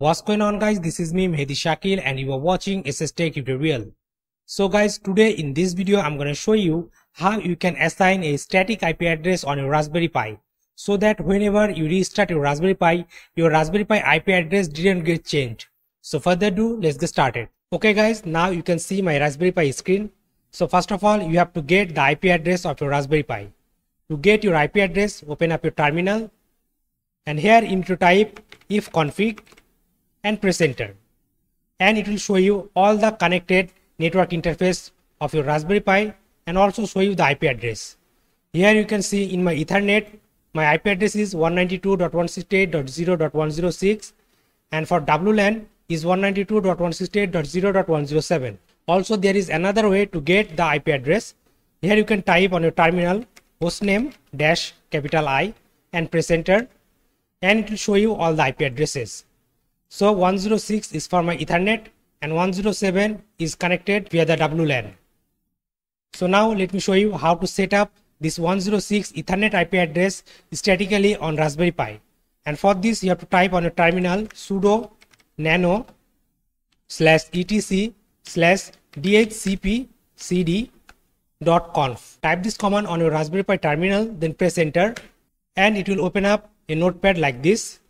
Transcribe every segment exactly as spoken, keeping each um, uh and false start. What's going on guys, this is me Mehedi Shakeel and you are watching SSTec Tutorial. So guys, today in this video I'm going to show you how you can assign a static I P address on your Raspberry Pi so that whenever you restart your Raspberry Pi, your Raspberry Pi I P address didn't get changed. So further ado, let's get started. Okay guys, now you can see my Raspberry Pi screen. So first of all, you have to get the I P address of your Raspberry Pi. To get your I P address, open up your terminal and here you need to type ifconfig and press enter, and it will show you all the connected network interface of your Raspberry Pi and also show you the I P address. Here you can see in my Ethernet my I P address is one ninety-two dot one sixty-eight dot zero dot one oh six and for W LAN is one ninety-two dot one sixty-eight dot zero dot one oh seven. Also there is another way to get the I P address. Here you can type on your terminal hostname dash capital I and press enter and it will show you all the I P addresses. So one oh six is for my Ethernet and one oh seven is connected via the W LAN. So now let me show you how to set up this one oh six Ethernet I P address statically on Raspberry Pi. And for this you have to type on your terminal sudo nano slash etc slash d h c p c d dot conf. Type this command on your Raspberry Pi terminal, then press enter and it will open up a notepad like this.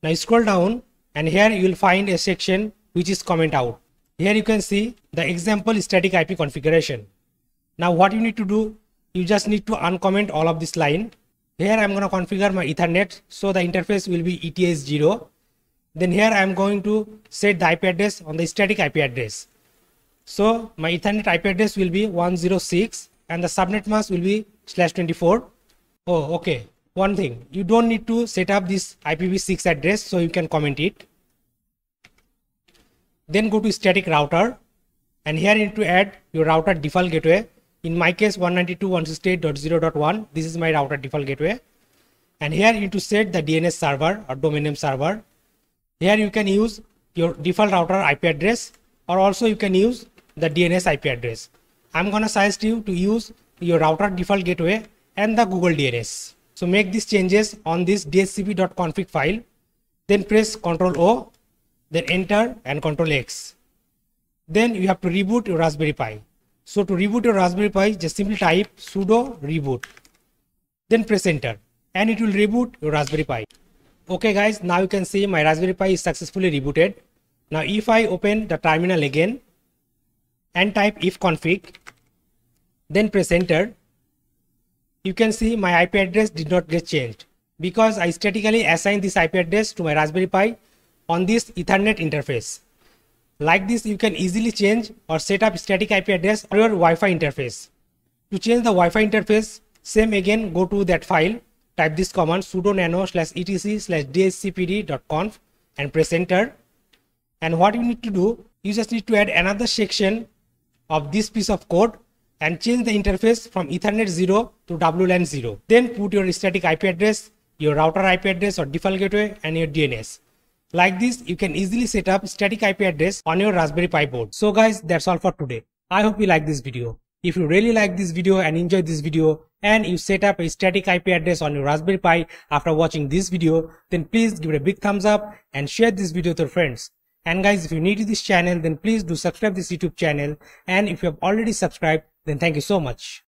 Now you scroll down and here you will find a section which is comment out. Here you can see the example static I P configuration. Now what you need to do, you just need to uncomment all of this line. Here I'm going to configure my Ethernet, so the interface will be E T H zero. Then here I'm going to set the I P address on the static I P address. So my Ethernet I P address will be one oh six and the subnet mask will be slash twenty-four. Oh okay. One thing, you don't need to set up this I P v six address, so you can comment it. Then go to static router and here you need to add your router default gateway. In my case one ninety-two dot one sixty-eight dot zero dot one, this is my router default gateway. And here you need to set the D N S server or domain name server. Here you can use your default router I P address or also you can use the D N S I P address. I'm gonna suggest you to use your router default gateway and the Google D N S. So make these changes on this d h c p dot config file, then press control O, then enter and control X. Then you have to reboot your Raspberry Pi. So to reboot your Raspberry Pi, just simply type sudo reboot, then press enter and it will reboot your Raspberry Pi. Okay guys, now you can see my Raspberry Pi is successfully rebooted. Now if I open the terminal again and type ifconfig, then press enter, you can see my I P address did not get changed because I statically assigned this I P address to my Raspberry Pi on this Ethernet interface. Like this, you can easily change or set up static I P address on your Wi-Fi interface. To change the Wi-Fi interface, same again, go to that file, type this command sudo nano slash etc slash d h c p d dot conf and press enter. And what you need to do, you just need to add another section of this piece of code and change the interface from Ethernet zero to W LAN zero. Then put your static I P address, your router I P address or default gateway and your D N S. Like this, you can easily set up static I P address on your Raspberry Pi board. So guys, that's all for today. I hope you like this video. If you really like this video and enjoy this video and you set up a static I P address on your Raspberry Pi after watching this video, then please give it a big thumbs up and share this video to your friends. And guys, if you're new to this channel, then please do subscribe this YouTube channel, and if you have already subscribed, then thank you so much.